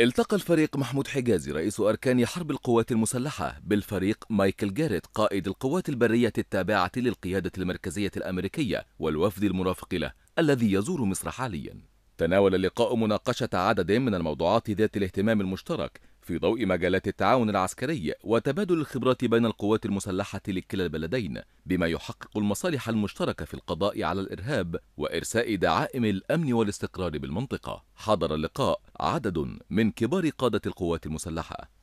التقى الفريق محمود حجازي رئيس أركان حرب القوات المسلحة بالفريق مايكل جاريت قائد القوات البرية التابعة للقيادة المركزية الأمريكية والوفد المرافق له الذي يزور مصر حاليا. تناول اللقاء مناقشة عدد من الموضوعات ذات الاهتمام المشترك في ضوء مجالات التعاون العسكري وتبادل الخبرات بين القوات المسلحة لكلا البلدين بما يحقق المصالح المشتركة في القضاء على الإرهاب وإرساء دعائم الأمن والاستقرار بالمنطقة. حضر اللقاء عدد من كبار قادة القوات المسلحة.